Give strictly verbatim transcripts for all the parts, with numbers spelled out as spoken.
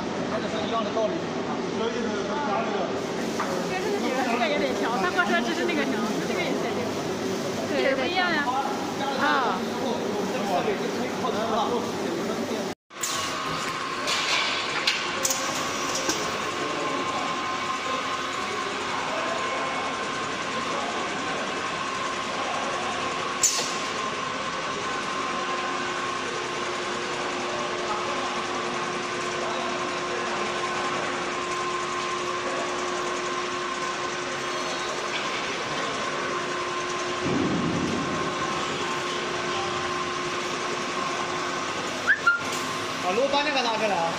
啊，那就是一样的道理。所以呢，加这个。但是那个这个也得调，他光说只是那个调，这个也得调。对，不一样呀。啊。把螺把那个拿开来啊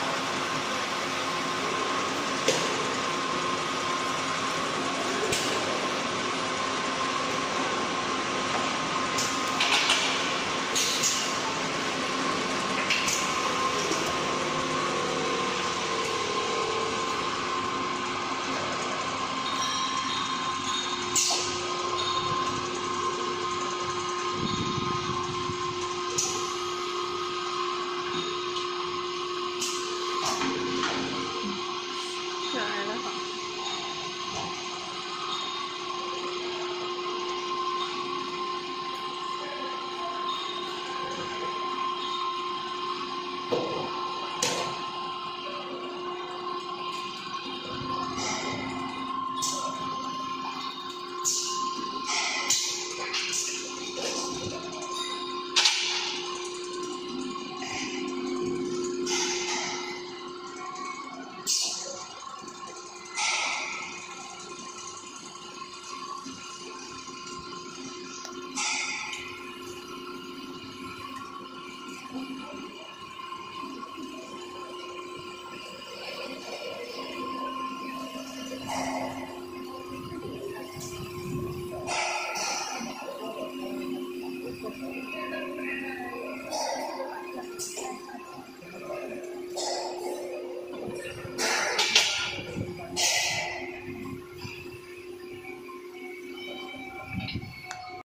！Thank you.